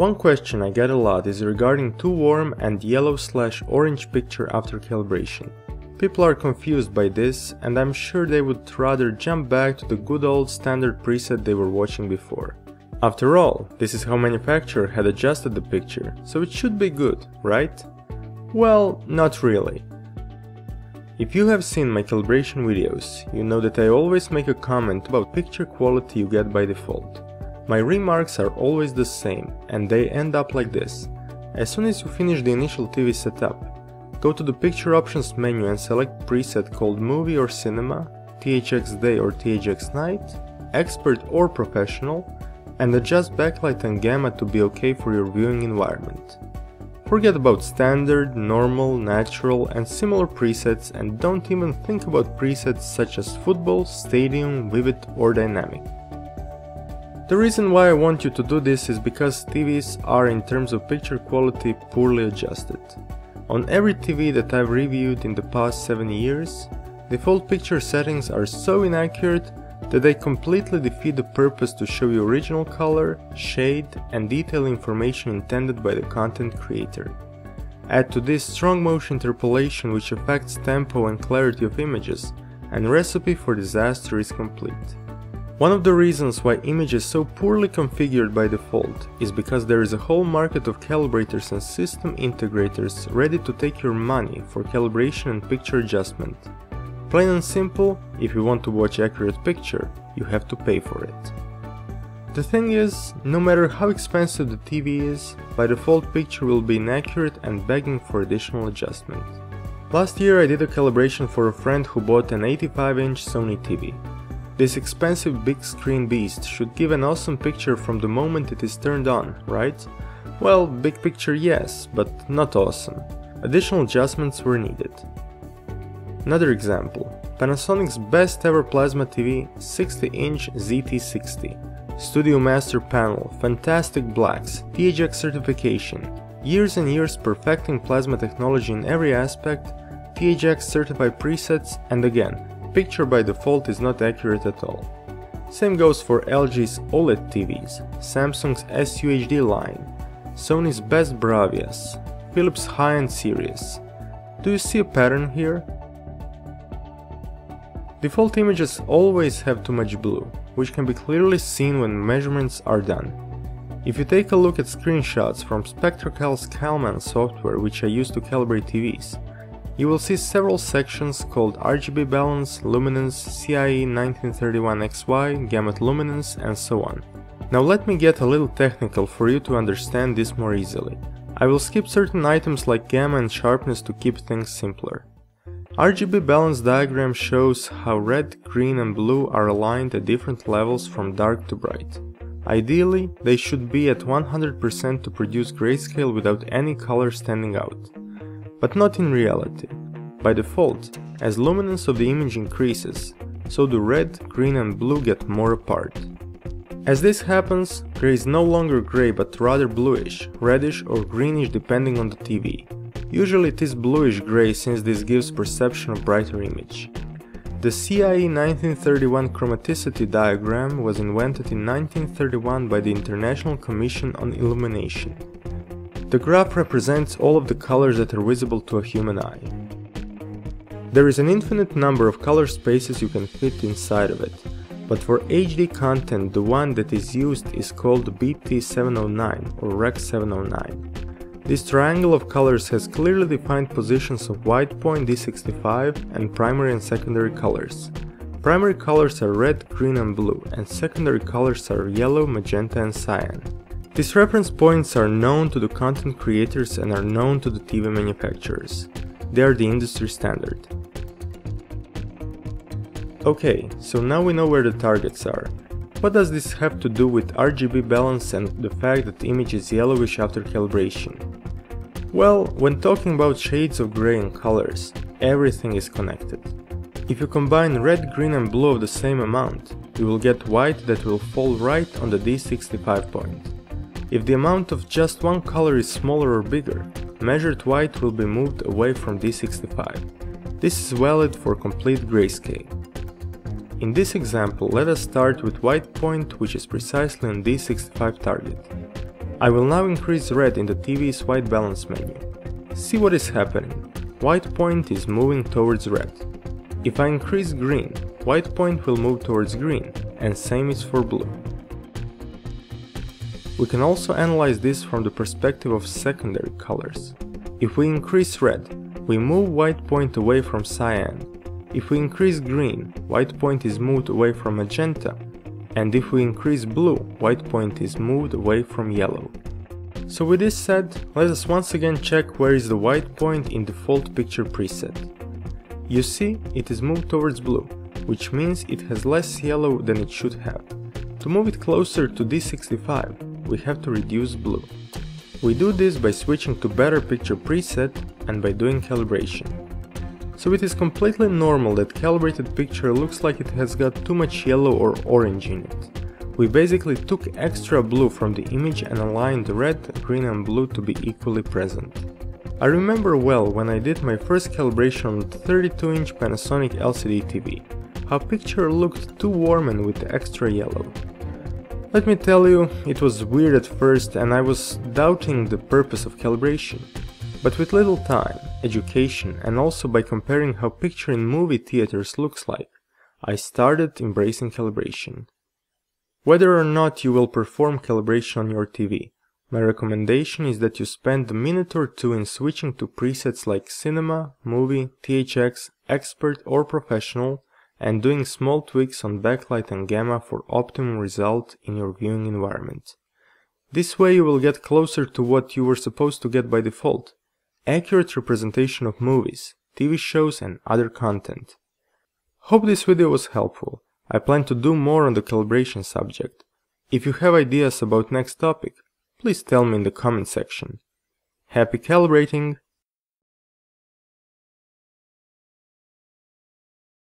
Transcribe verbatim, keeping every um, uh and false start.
One question I get a lot is regarding too warm and yellow slash orange picture after calibration. People are confused by this, and I'm sure they would rather jump back to the good old standard preset they were watching before. After all, this is how manufacturer had adjusted the picture, so it should be good, right? Well, not really. If you have seen my calibration videos, you know that I always make a comment about picture quality you get by default. My remarks are always the same, and they end up like this. As soon as you finish the initial T V setup, go to the picture options menu and select preset called movie or cinema, T H X day or T H X night, expert or professional, and adjust backlight and gamma to be okay for your viewing environment. Forget about standard, normal, natural and similar presets, and don't even think about presets such as football, stadium, vivid or dynamic. The reason why I want you to do this is because T Vs are in terms of picture quality poorly adjusted. On every T V that I've reviewed in the past seven years, default picture settings are so inaccurate that they completely defeat the purpose to show you original color, shade and detail information intended by the content creator. Add to this strong motion interpolation, which affects tempo and clarity of images, and recipe for disaster is complete. One of the reasons why images so poorly configured by default is because there is a whole market of calibrators and system integrators ready to take your money for calibration and picture adjustment. Plain and simple, if you want to watch accurate picture, you have to pay for it. The thing is, no matter how expensive the T V is, by default picture will be inaccurate and begging for additional adjustment. Last year I did a calibration for a friend who bought an eighty-five inch Sony T V. This expensive big screen beast should give an awesome picture from the moment it is turned on, right? Well, big picture yes, but not awesome. Additional adjustments were needed. Another example, Panasonic's best ever plasma T V, sixty inch Z T sixty, Studio Master panel, fantastic blacks, T H X certification, years and years perfecting plasma technology in every aspect, T H X certified presets, and again, picture by default is not accurate at all. Same goes for L G's OLED T Vs, Samsung's S U H D line, Sony's best Bravias, Philips high-end series. Do you see a pattern here? Default images always have too much blue, which can be clearly seen when measurements are done. If you take a look at screenshots from SpectraCal's CalMAN software, which I use to calibrate T Vs, you will see several sections called R G B Balance, Luminance, C I E nineteen thirty-one X Y, Gamut Luminance, and so on. Now let me get a little technical for you to understand this more easily. I will skip certain items like gamma and sharpness to keep things simpler. R G B balance diagram shows how red, green and blue are aligned at different levels from dark to bright. Ideally, they should be at one hundred percent to produce grayscale without any color standing out. But not in reality. By default, as luminance of the image increases, so do red, green and blue get more apart. As this happens, there is no longer gray but rather bluish, reddish or greenish depending on the T V. Usually it is bluish-grey since this gives perception of brighter image. The C I E nineteen thirty-one chromaticity diagram was invented in nineteen thirty-one by the International Commission on Illumination. The graph represents all of the colors that are visible to a human eye. There is an infinite number of color spaces you can fit inside of it, but for H D content the one that is used is called B T seven oh nine or Rec seven oh nine. This triangle of colors has clearly defined positions of white point D sixty-five and primary and secondary colors. Primary colors are red, green and blue, and secondary colors are yellow, magenta and cyan. These reference points are known to the content creators and are known to the T V manufacturers. They are the industry standard. Okay, so now we know where the targets are. What does this have to do with R G B balance and the fact that the image is yellowish after calibration? Well, when talking about shades of grey and colors, everything is connected. If you combine red, green and blue of the same amount, you will get white that will fall right on the D sixty-five point. If the amount of just one color is smaller or bigger, measured white will be moved away from D sixty-five. This is valid for complete grayscale. In this example, let us start with white point, which is precisely on D sixty-five target. I will now increase red in the T V's white balance menu. See what is happening. White point is moving towards red. If I increase green, white point will move towards green, and same is for blue. We can also analyze this from the perspective of secondary colors. If we increase red, we move white point away from cyan. If we increase green, white point is moved away from magenta, and if we increase blue, white point is moved away from yellow. So with this said, let us once again check where is the white point in default picture preset. You see, it is moved towards blue, which means it has less yellow than it should have. To move it closer to D sixty-five, we have to reduce blue. We do this by switching to better picture preset and by doing calibration. So it is completely normal that calibrated picture looks like it has got too much yellow or orange in it. We basically took extra blue from the image and aligned red, green and blue to be equally present. I remember well when I did my first calibration on the thirty-two inch Panasonic L C D T V, how picture looked too warm and with extra yellow. Let me tell you, it was weird at first and I was doubting the purpose of calibration. But with little time, education, and also by comparing how picture in movie theaters looks like, I started embracing calibration. Whether or not you will perform calibration on your T V, my recommendation is that you spend a minute or two in switching to presets like Cinema, Movie, T H X, Expert or Professional, and doing small tweaks on backlight and gamma for optimum result in your viewing environment. This way you will get closer to what you were supposed to get by default. Accurate representation of movies, T V shows and other content. Hope this video was helpful. I plan to do more on the calibration subject. If you have ideas about next topic, please tell me in the comment section. Happy calibrating!